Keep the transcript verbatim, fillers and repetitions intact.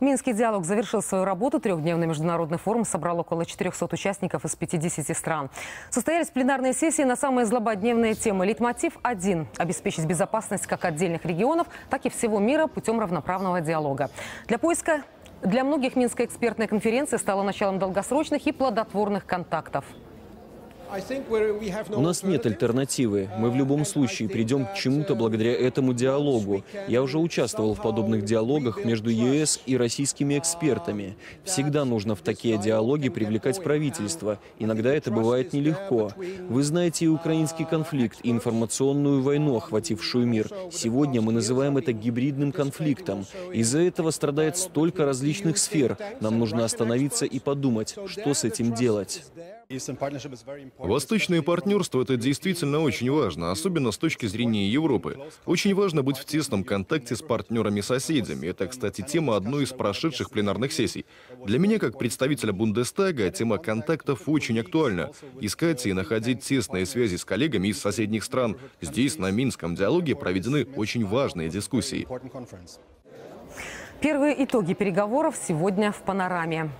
Минский диалог завершил свою работу. Трехдневный международный форум собрал около четырёхсот участников из пятидесяти стран. Состоялись пленарные сессии на самые злободневные темы. Лейтмотив один – обеспечить безопасность как отдельных регионов, так и всего мира путем равноправного диалога. Для поиска для многих Минская экспертная конференция стала началом долгосрочных и плодотворных контактов. У нас нет альтернативы. Мы в любом случае придем к чему-то благодаря этому диалогу. Я уже участвовал в подобных диалогах между ЕС и российскими экспертами. Всегда нужно в такие диалоги привлекать правительство. Иногда это бывает нелегко. Вы знаете и украинский конфликт, и информационную войну, охватившую мир. Сегодня мы называем это гибридным конфликтом. Из-за этого страдает столько различных сфер. Нам нужно остановиться и подумать, что с этим делать. Восточное партнерство – это действительно очень важно, особенно с точки зрения Европы. Очень важно быть в тесном контакте с партнерами-соседями. Это, кстати, тема одной из прошедших пленарных сессий. Для меня, как представителя Бундестага, тема контактов очень актуальна. Искать и находить тесные связи с коллегами из соседних стран. Здесь, на Минском диалоге, проведены очень важные дискуссии. Первые итоги переговоров сегодня в «Панораме».